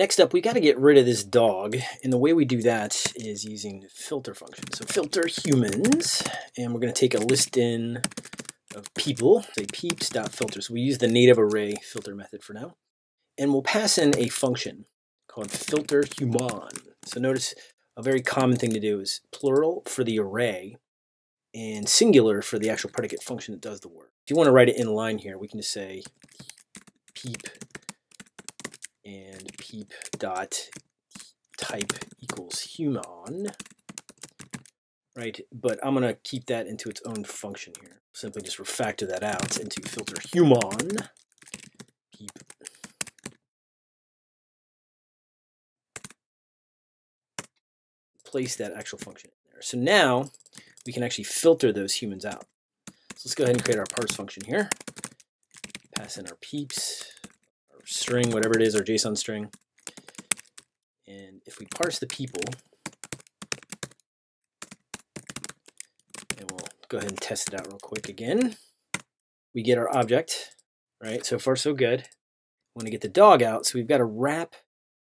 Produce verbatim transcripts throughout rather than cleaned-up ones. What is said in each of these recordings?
Next up, we got to get rid of this dog, and the way we do that is using filter function. So filter humans, and we're going to take a list in of people, say peeps.filter. So we use the native array filter method for now, and we'll pass in a function called filter human. So notice a very common thing to do is plural for the array and singular for the actual predicate function that does the work. If you want to write it in line here, we can just say peep and peep dot type equals human, right? But I'm going to keep that into its own function here. Simply just refactor that out into filter human peep. Place that actual function in there. So now we can actually filter those humans out. So let's go ahead and create our parse function here. Pass in our peeps, our string, whatever it is, our JSON string. And if we parse the people, and we'll go ahead and test it out real quick again, we get our object, right? So far, so good. We want to get the dog out, so we've got to wrap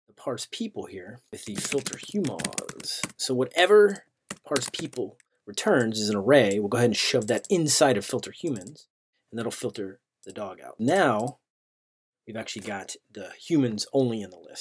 the parse people here with the filter humans. So whatever parse people returns is an array. We'll go ahead and shove that inside of filter humans, and that'll filter the dog out. Now we've actually got the humans only in the list.